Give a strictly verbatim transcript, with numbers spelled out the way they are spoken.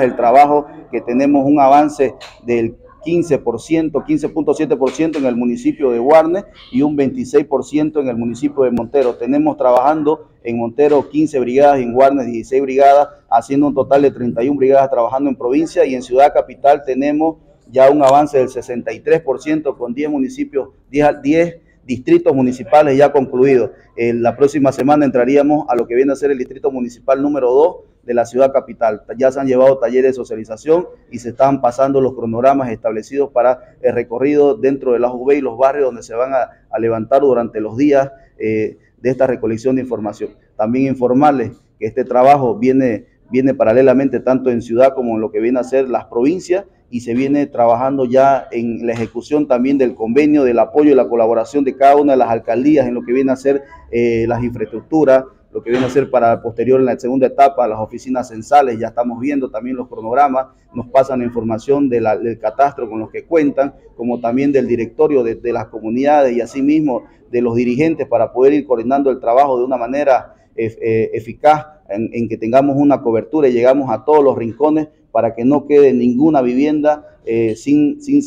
más del trabajo, que tenemos un avance del quince por ciento, quince punto siete por ciento en el municipio de Warnes y un veintiséis por ciento en el municipio de Montero. Tenemos trabajando en Montero quince brigadas y en Warnes dieciséis brigadas, haciendo un total de treinta y una brigadas trabajando en provincia, y en Ciudad Capital tenemos ya un avance del sesenta y tres por ciento con diez municipios, diez, diez distritos municipales ya concluidos. Eh, la próxima semana entraríamos a lo que viene a ser el distrito municipal número dos de la Ciudad Capital. Ya se han llevado talleres de socialización y se están pasando los cronogramas establecidos para el recorrido dentro de las U V y los barrios donde se van a, a levantar durante los días eh, de esta recolección de información. También informarles que este trabajo viene, viene paralelamente tanto en ciudad como en lo que viene a ser las provincias, y se viene trabajando ya en la ejecución también del convenio, del apoyo y la colaboración de cada una de las alcaldías en lo que viene a ser eh, las infraestructuras, lo que viene a ser para posterior en la segunda etapa, las oficinas censales. Ya estamos viendo también los cronogramas, nos pasan la información de la, del catastro con los que cuentan, como también del directorio de, de las comunidades y asimismo de los dirigentes, para poder ir coordinando el trabajo de una manera eh, eficaz en, en que tengamos una cobertura y llegamos a todos los rincones para que no quede ninguna vivienda eh, sin sin